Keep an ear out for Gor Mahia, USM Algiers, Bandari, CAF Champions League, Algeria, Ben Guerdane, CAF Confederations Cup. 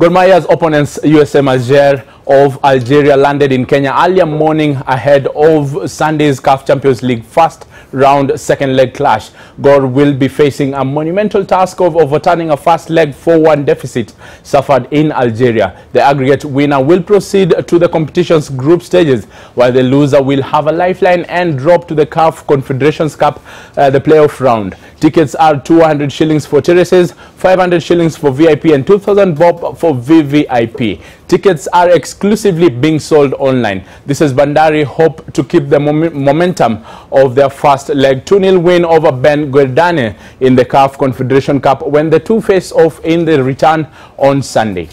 Gor Mahia's opponents USM Algiers of Algeria landed in Kenya earlier morning ahead of Sunday's CAF Champions League first round second leg clash. Gor will be facing a monumental task of overturning a first leg 4-1 deficit suffered in Algeria. The aggregate winner will proceed to the competition's group stages, while the loser will have a lifeline and drop to the CAF Confederations Cup, the playoff round. Tickets are 200 shillings for terraces, 500 shillings for VIP and 2,000 bob for VVIP. Tickets are exclusively being sold online. This is Bandari hope to keep the momentum of their first leg 2-0 win over Ben Guerdane in the CAF Confederation Cup when the two face off in the return on Sunday.